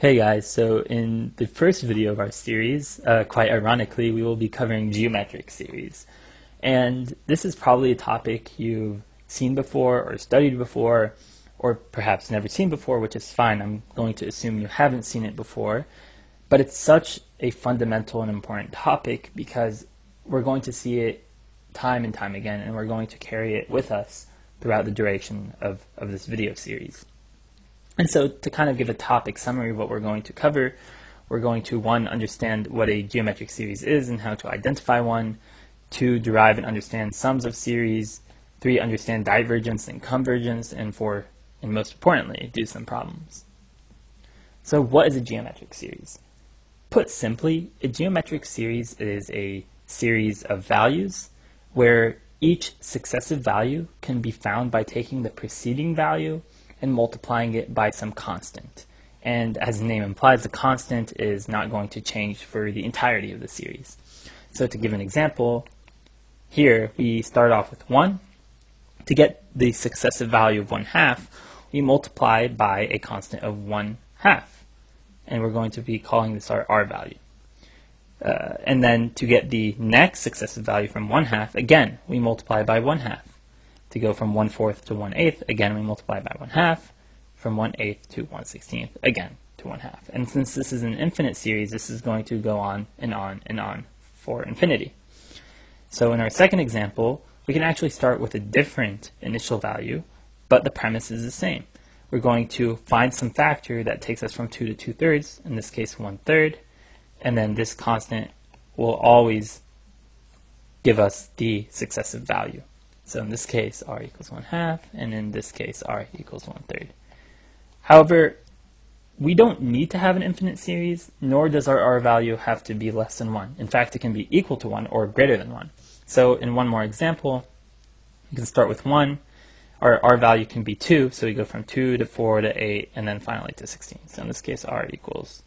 Hey guys, so in the first video of our series, quite ironically, we will be covering geometric series. And this is probably a topic you've seen before or studied before, or perhaps never seen before, which is fine. I'm going to assume you haven't seen it before. But it's such a fundamental and important topic because we're going to see it time and time again, and we're going to carry it with us throughout the duration of this video series. And so to kind of give a topic summary of what we're going to cover, we're going to, one, understand what a geometric series is and how to identify one, two, derive and understand sums of series, three, understand divergence and convergence, and four, and most importantly, do some problems. So what is a geometric series? Put simply, a geometric series is a series of values where each successive value can be found by taking the preceding value and multiplying it by some constant. And as the name implies, the constant is not going to change for the entirety of the series. So to give an example, here we start off with 1. To get the successive value of 1/2, we multiply by a constant of 1/2. And we're going to be calling this our R value. And then to get the next successive value from 1/2, again, we multiply by 1/2. To go from 1/4 to 1/8, again, we multiply by 1/2. From 1/8 to 1/16, again, to 1/2. And since this is an infinite series, this is going to go on and on and on for infinity. So in our second example, we can actually start with a different initial value, but the premise is the same. We're going to find some factor that takes us from 2 to 2/3, in this case 1/3, and then this constant will always give us the successive value. So in this case, r equals 1/2, and in this case, r equals 1/3. However, we don't need to have an infinite series, nor does our r value have to be less than 1. In fact, it can be equal to 1 or greater than 1. So in one more example, you can start with 1. Our r value can be 2, so we go from 2 to 4 to 8, and then finally to 16. So in this case, r equals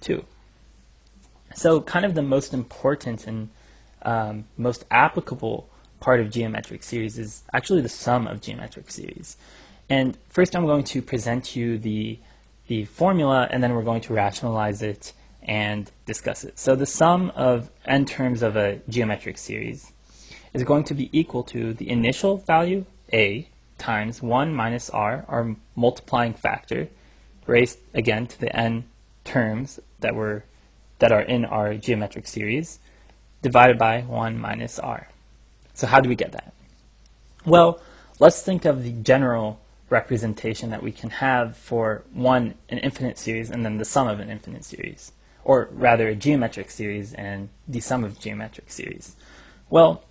2. So kind of the most important and most applicable part of geometric series is actually the sum of geometric series. And first I'm going to present you the formula, and then we're going to rationalize it and discuss it. So the sum of n terms of a geometric series is going to be equal to the initial value, a, times 1 minus r, our multiplying factor, raised again to the n terms that are in our geometric series, divided by 1 minus r. So how do we get that? Well, let's think of the general representation that we can have for an infinite series and then the sum of an infinite series, or rather a geometric series and the sum of geometric series. Well,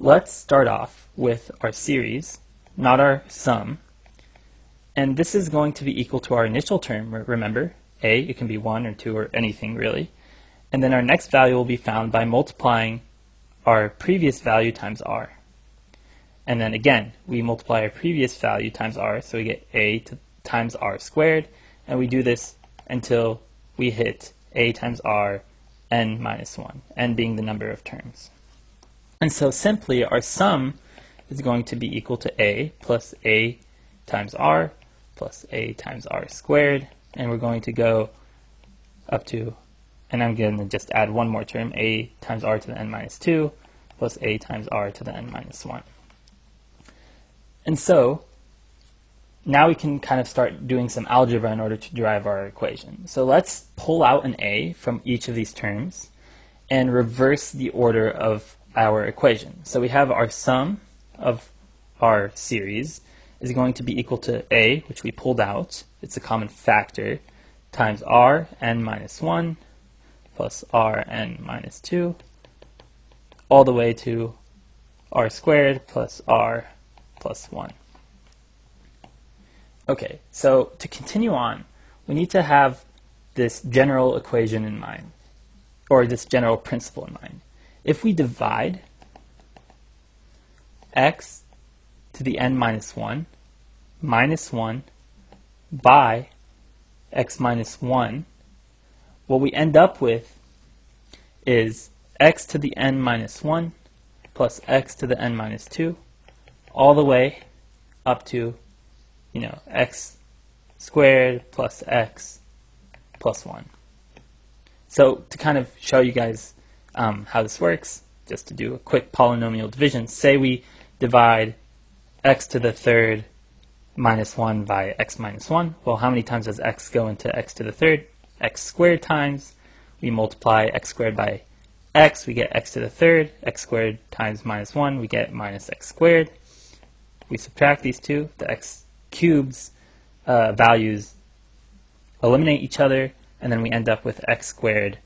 let's start off with our series, not our sum, and this is going to be equal to our initial term, remember, a, it can be 1 or 2 or anything really, and then our next value will be found by multiplying our previous value times r. And then again, we multiply our previous value times r, so we get times r squared, and we do this until we hit a times r n minus 1, n being the number of terms. And so simply, our sum is going to be equal to a plus a times r plus a times r squared, and we're going to go up to, and I'm going to just add one more term, a times r to the n minus 2 plus a times r to the n minus 1. And so now we can kind of start doing some algebra in order to derive our equation. So let's pull out an a from each of these terms and reverse the order of our equation. So we have our sum of our series is going to be equal to a, which we pulled out, it's a common factor, times r n minus 1 plus r n minus 2, all the way to r squared plus r plus 1. Okay, so to continue on, we need to have this general equation in mind, or this general principle in mind. If we divide x to the n minus 1 by x minus 1, what we end up with is x to the n minus 1 plus x to the n minus 2 all the way up to, x squared plus x plus 1. So to kind of show you guys how this works, just to do a quick polynomial division, say we divide x to the third minus 1 by x minus 1. Well, how many times does x go into x to the third? X squared times. We multiply x squared by x, we get x to the third. X squared times minus 1, we get minus x squared. We subtract these two. The x cubed's values eliminate each other, and then we end up with x squared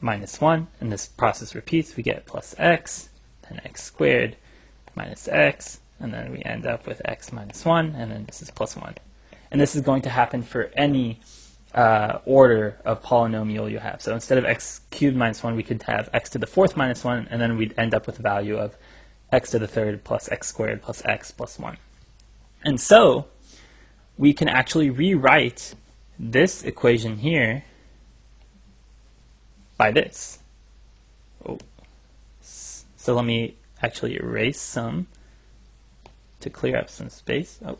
minus 1, and this process repeats. We get plus x, then x squared minus x, and then we end up with x minus 1, and then this is plus 1. And this is going to happen for any order of polynomial you have. So instead of x cubed minus 1, we could have x to the fourth minus 1, and then we'd end up with a value of x to the third plus x squared plus x plus 1. And so we can actually rewrite this equation here by this. Oh. So let me actually erase some to clear up some space. Oh,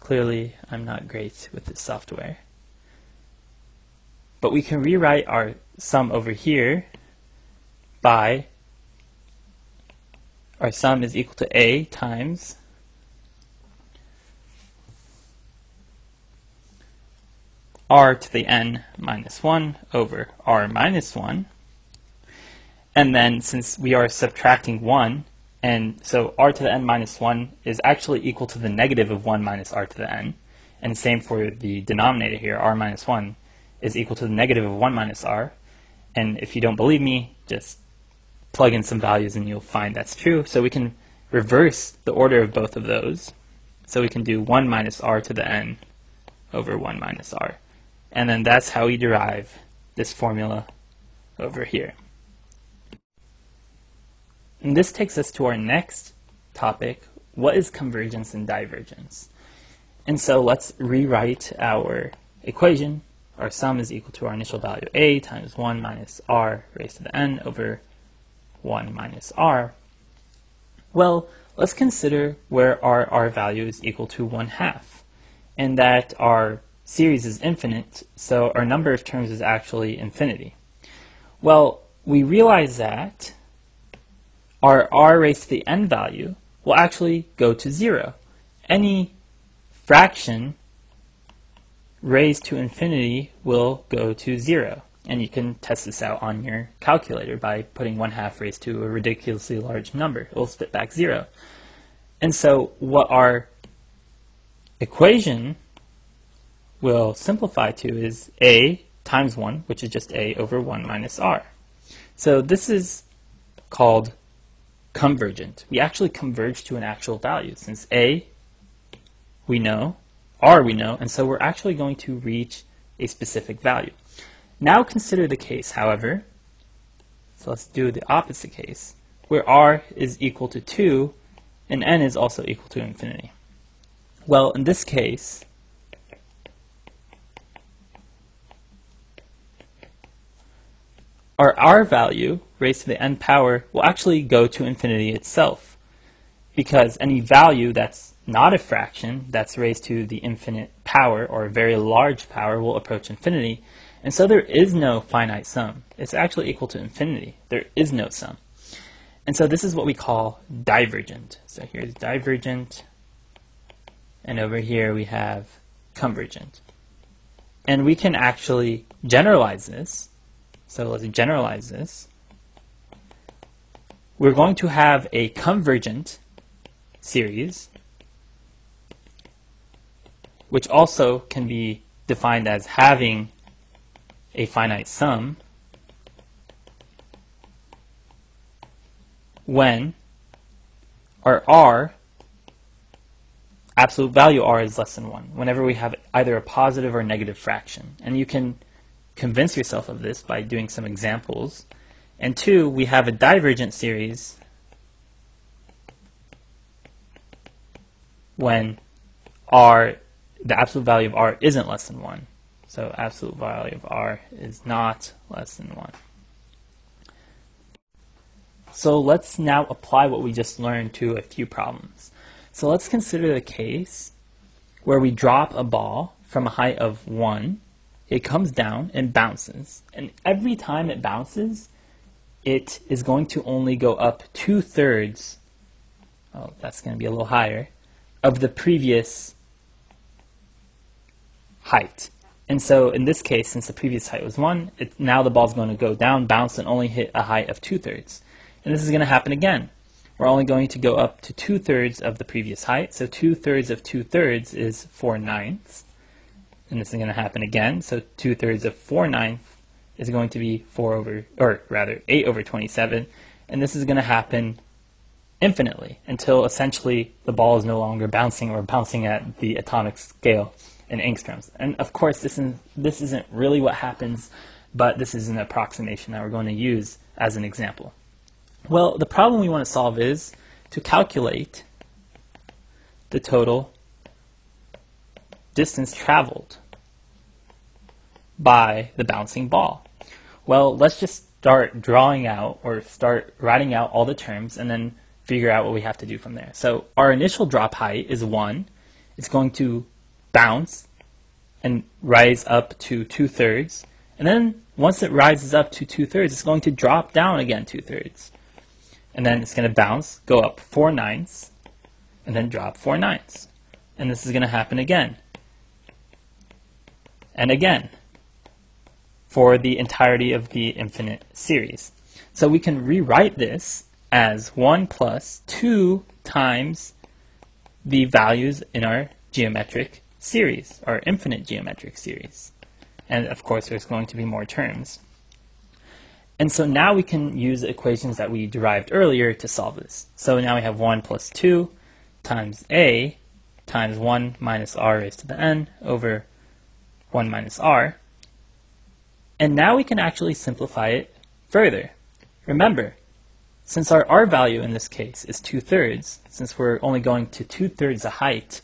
clearly I'm not great with this software. But we can rewrite our sum over here by our sum is equal to a times r to the n minus 1 over r minus 1. And then since we are subtracting 1, and so r to the n minus 1 is actually equal to the negative of 1 minus r to the n. And same for the denominator here, r minus 1 is equal to the negative of 1 minus r. And if you don't believe me, just plug in some values and you'll find that's true. So we can reverse the order of both of those. So we can do 1 minus r to the n over 1 minus r. And then that's how we derive this formula over here. And this takes us to our next topic, what is convergence and divergence? And so let's rewrite our equation. Our sum is equal to our initial value a times 1 minus r raised to the n over 1 minus r. Well, let's consider where our r value is equal to 1/2, and that our series is infinite, so our number of terms is actually infinity. Well, we realize that our r raised to the n value will actually go to 0. Any fraction raised to infinity will go to 0. And you can test this out on your calculator by putting 1/2 raised to a ridiculously large number. It will spit back 0. And so what our equation will simplify to is a times 1, which is just a over 1 minus r. So this is called convergent. We actually converge to an actual value, since a we know, r we know, and so we're actually going to reach a specific value. Now consider the case, however, so let's do the opposite case, where r is equal to 2 and n is also equal to infinity. Well, in this case, our r value raised to the n power will actually go to infinity itself, because any value that's not a fraction, that's raised to the infinite power or a very large power, will approach infinity. And so there is no finite sum. It's actually equal to infinity. There is no sum. And so this is what we call divergent. So here's divergent, and over here we have convergent. And we can actually generalize this. So let's generalize this. We're going to have a convergent series, which also can be defined as having a finite sum when our r, absolute value r, is less than 1, whenever we have either a positive or negative fraction. And you can convince yourself of this by doing some examples. And two, we have a divergent series when r, the absolute value of r, isn't less than 1. So absolute value of r is not less than 1. So let's now apply what we just learned to a few problems. So let's consider the case where we drop a ball from a height of 1 it comes down and bounces. And every time it bounces, it is going to only go up 2/3, oh, that's going to be a little higher, of the previous height. And so in this case, since the previous height was 1, now the ball's going to go down, bounce, and only hit a height of 2/3. And this is going to happen again. We're only going to go up to 2/3 of the previous height. So 2/3 of 2/3 is 4/9. And this is going to happen again. So 2/3 of 4/9 is going to be 8/27. And this is going to happen infinitely until essentially the ball is no longer bouncing or bouncing at the atomic scale in angstroms. And of course, this isn't really what happens, but this is an approximation that we're going to use as an example. Well, the problem we want to solve is to calculate the total distance traveled by the bouncing ball. Well, let's just start drawing out or start writing out all the terms and then figure out what we have to do from there. So our initial drop height is 1. It's going to bounce and rise up to 2/3. And then once it rises up to 2/3, it's going to drop down again 2/3. And then it's going to bounce, go up 4/9, and then drop 4/9. And this is going to happen again. And again, for the entirety of the infinite series. So we can rewrite this as 1 plus 2 times the values in our geometric series, our infinite geometric series. And of course, there's going to be more terms. And so now we can use equations that we derived earlier to solve this. So now we have 1 plus 2 times a times 1 minus r raised to the n over 1 minus r. And now we can actually simplify it further. Remember, since our r value in this case is 2/3, since we're only going to 2/3 the height,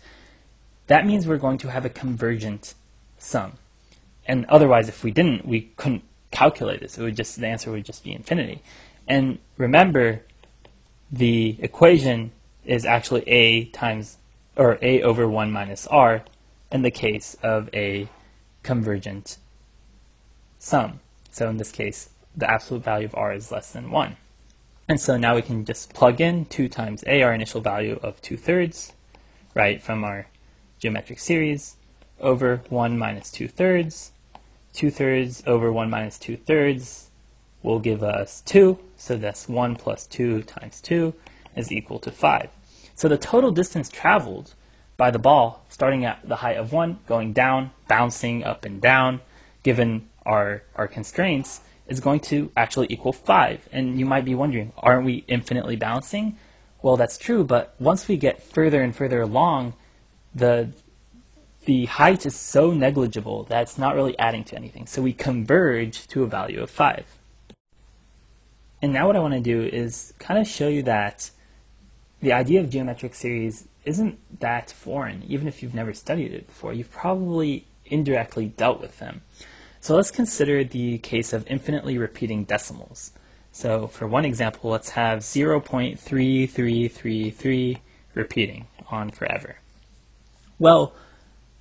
that means we're going to have a convergent sum. And otherwise, if we didn't, we couldn't calculate this. It would just, the answer would just be infinity. And remember, the equation is actually a over 1 minus r in the case of a convergent sum. So in this case, the absolute value of r is less than 1. And so now we can just plug in 2 times a, our initial value of 2/3, right, from our geometric series, over 1 minus 2/3. 2/3 over 1 minus 2/3 will give us 2. So that's 1 plus 2 times 2 is equal to 5. So the total distance traveled by the ball, starting at the height of 1, going down, bouncing up and down, given our constraints, is going to actually equal 5. And you might be wondering, aren't we infinitely bouncing? Well, that's true, but once we get further and further along, the height is so negligible that it's not really adding to anything. So we converge to a value of 5. And now what I want to do is kind of show you that the idea of geometric series isn't that foreign. Even if you've never studied it before, you've probably indirectly dealt with them. So let's consider the case of infinitely repeating decimals. So for one example, let's have 0.3333 repeating on forever. Well,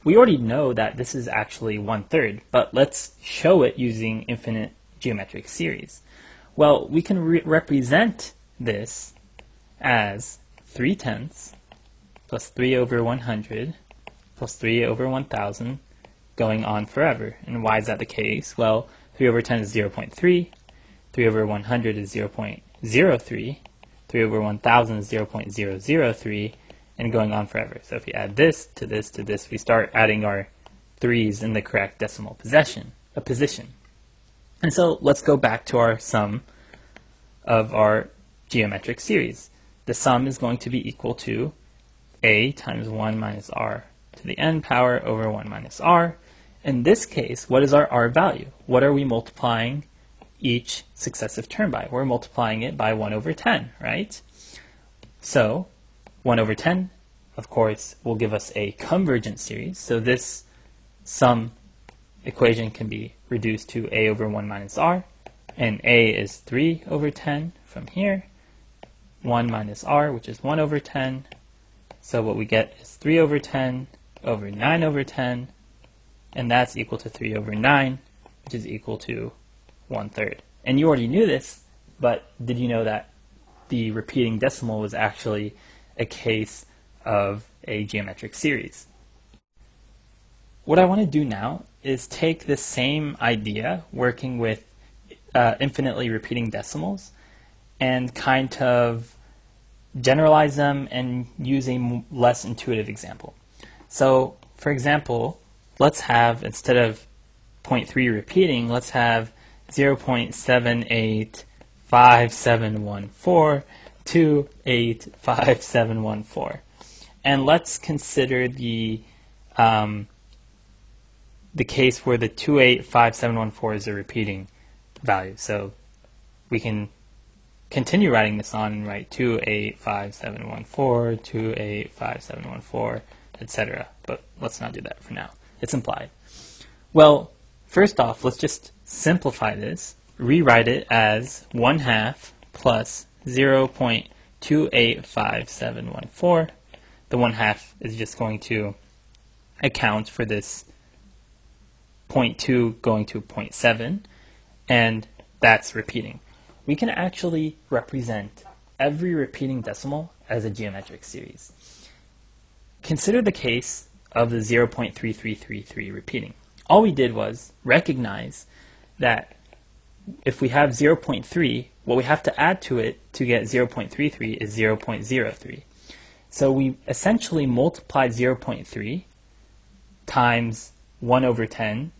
we already know that this is actually 1/3, but let's show it using infinite geometric series. Well, we can represent this as 3/10 plus 3 over 100 plus 3 over 1,000 going on forever. And why is that the case? Well, 3 over 10 is 0.3, 3 over 100 is 0.03, 3 over 1,000 is 0.003, and going on forever. So if we add this to this to this, we start adding our 3s in the correct decimal position. And so let's go back to our sum of our geometric series. The sum is going to be equal to a times 1 minus r to the n power over 1 minus r. In this case, what is our r value? What are we multiplying each successive term by? We're multiplying it by 1 over 10, right? So 1 over 10, of course, will give us a convergent series. So this sum equation can be reduced to a over 1 minus r. And a is 3 over 10 from here. 1 minus r, which is 1 over 10. So what we get is 3 over 10 over 9 over 10 and that's equal to 3 over 9, which is equal to 1/3. And you already knew this, but did you know that the repeating decimal was actually a case of a geometric series? What I want to do now is take this same idea, working with infinitely repeating decimals, and kind of generalize them and use a less intuitive example. So, for example, let's have, instead of 0.3 repeating, let's have 0.785714 to 85714. And let's consider the case where the 285714 is a repeating value. So we can continue writing this on and write 285714, 285714, etc. But let's not do that for now. It's implied. Well, first off, let's just simplify this, rewrite it as 1/2 plus 0.285714. The 1/2 is just going to account for this 0.2 going to 0.7, and that's repeating. We can actually represent every repeating decimal as a geometric series. Consider the case of the 0.3333 repeating. All we did was recognize that if we have 0.3, what we have to add to it to get 0.33 is 0.03. So we essentially multiplied 0.3 times 1 over 10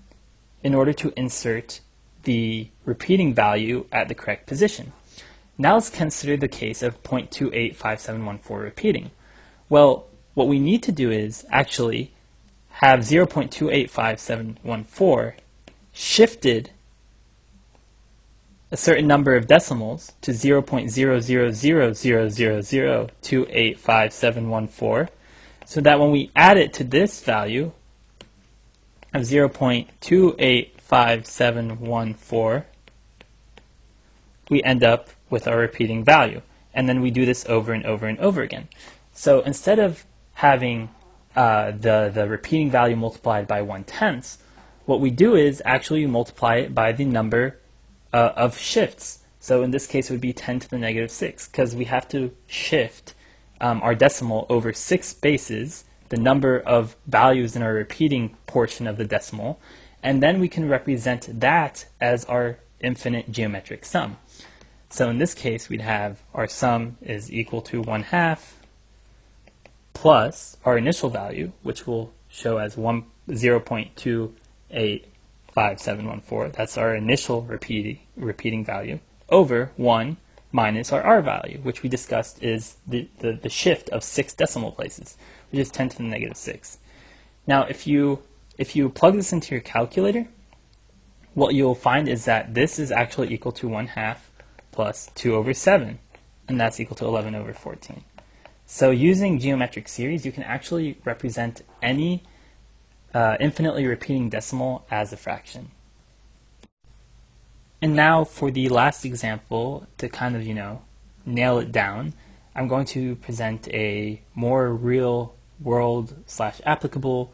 in order to insert the repeating value at the correct position. Now let's consider the case of 0.285714 repeating. Well, what we need to do is actually have 0.285714 shifted a certain number of decimals to 0.0000000285714, so that when we add it to this value of 0.285714, we end up with our repeating value. And then we do this over and over and over again. So instead of having the repeating value multiplied by 1/10, what we do is actually multiply it by the number of shifts. So in this case it would be 10⁻⁶, because we have to shift our decimal over 6 bases, the number of values in our repeating portion of the decimal, and then we can represent that as our infinite geometric sum. So in this case we'd have our sum is equal to 1/2 plus our initial value, which we'll show as 0.285714, that's our initial repeating value, over 1 minus our r value, which we discussed is the shift of 6 decimal places, which is 10⁻⁶. Now if you plug this into your calculator, what you'll find is that this is actually equal to 1/2 plus 2 over 7, and that's equal to 11 over 14. So using geometric series, you can actually represent any infinitely repeating decimal as a fraction. And now for the last example, to kind of, nail it down, I'm going to present a more real world / applicable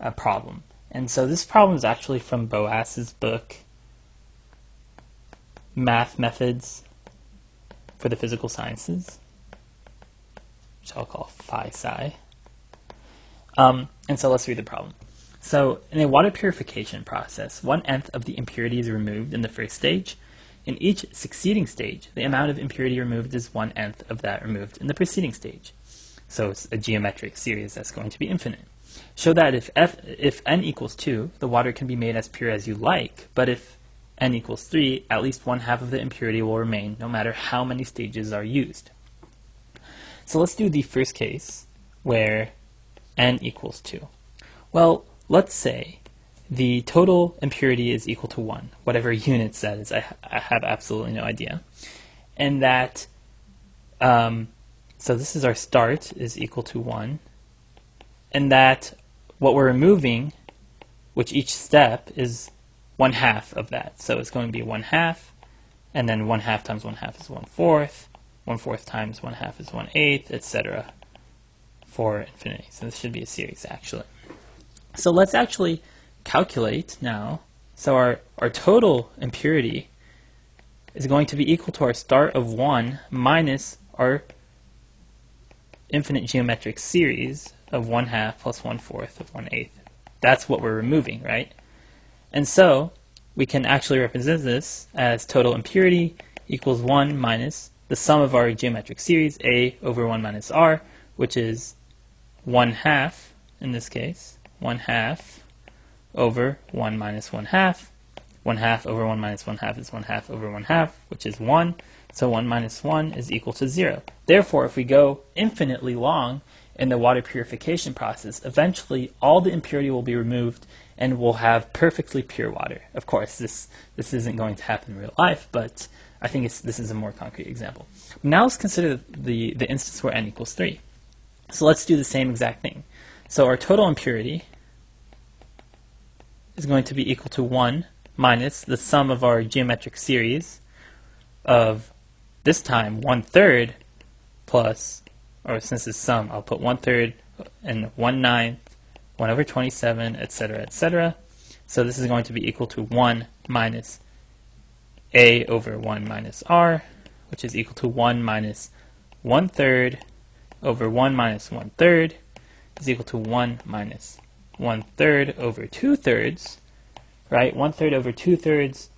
a problem. And so this problem is actually from Boas's book, Math Methods for the Physical Sciences, which I'll call Phi-Sci. And so let's read the problem. So in a water purification process, 1/10 of the impurity is removed in the first stage. In each succeeding stage, the amount of impurity removed is 1/10 of that removed in the preceding stage. So it's a geometric series that's going to be infinite. Show that if n equals 2, the water can be made as pure as you like, but if n equals 3, at least 1/2 of the impurity will remain, no matter how many stages are used. So let's do the first case, where n equals 2. Well, let's say the total impurity is equal to 1, whatever units that is, I have absolutely no idea. And that, so this is our start, is equal to 1. And that what we're removing, which each step is 1/2 of that. So it's going to be 1/2, and then 1/2 times 1/2 is 1/4, 1/4 times 1/2 is 1/8, etc. for infinity. So this should be a series, actually. So let's actually calculate now. So our total impurity is going to be equal to our start of 1 minus our infinite geometric series of 1/2 plus 1/4 of 1/8. That's what we're removing, right? And so we can actually represent this as total impurity equals 1 minus the sum of our geometric series, A over 1 minus R, which is 1/2, in this case, 1/2 over 1 minus 1/2. 1/2 over 1 minus 1/2 is 1/2 over 1/2, which is 1. So 1 minus 1 is equal to 0. Therefore, if we go infinitely long in the water purification process, eventually all the impurity will be removed and we'll have perfectly pure water. Of course, this isn't going to happen in real life, but I think this is a more concrete example. Now let's consider the instance where n equals 3. So let's do the same exact thing. So our total impurity is going to be equal to 1 minus the sum of our geometric series of, this time, 1/3 plus, or since it's sum, I'll put 1/3 and 1/9, 1 over 27, etc., etc. So this is going to be equal to 1 minus A over 1 minus R, which is equal to 1 minus 1/3 over 1 minus 1/3 is equal to 1 minus 1/3 over 2/3, right? 1/3 over 2/3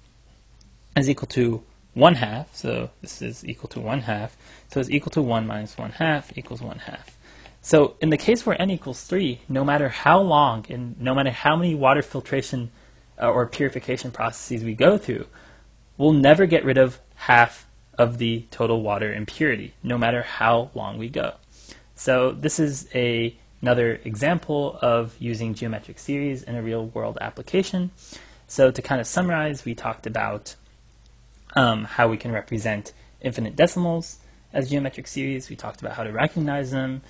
is equal to 1/2, so this is equal to 1/2, so it's equal to 1 minus 1/2 equals 1/2. So in the case where n equals 3, no matter how long and no matter how many water filtration or purification processes we go through, we'll never get rid of half of the total water impurity, no matter how long we go. So this is another example of using geometric series in a real-world application. So to kind of summarize, we talked about how we can represent infinite decimals as geometric series. We talked about how to recognize them,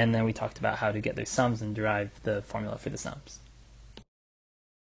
and then we talked about how to get their sums and derive the formula for the sums.